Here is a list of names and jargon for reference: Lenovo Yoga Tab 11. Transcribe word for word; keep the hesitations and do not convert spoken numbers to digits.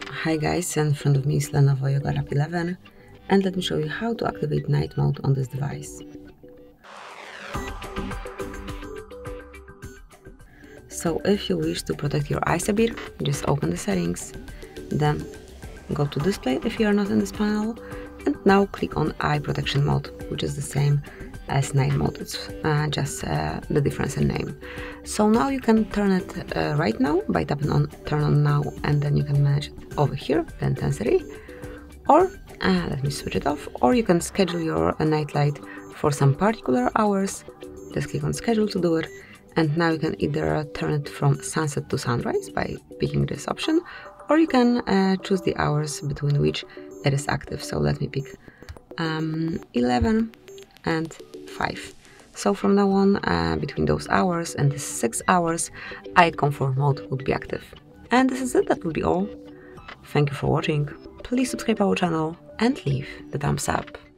Hi guys, in front of me is Lenovo Yoga Tab eleven, and let me show you how to activate night mode on this device. So if you wish to protect your eyes a bit, just open the settings, then go to display if you are not in this panel, and now click on eye protection mode, which is the same as night mode, it's uh, just uh, the difference in name. So now you can turn it uh, right now by tapping on turn on now, and then you can manage it over here, the intensity, or uh, let me switch it off, or you can schedule your uh, night light for some particular hours. Just click on schedule to do it, and now you can either turn it from sunset to sunrise by picking this option, or you can uh, choose the hours between which it is active. So let me pick um, eleven and five. So from now on, uh, between those hours and the six hours, eye comfort mode would be active. And this is it, that will be all. Thank you for watching. Please subscribe our channel and leave the thumbs up.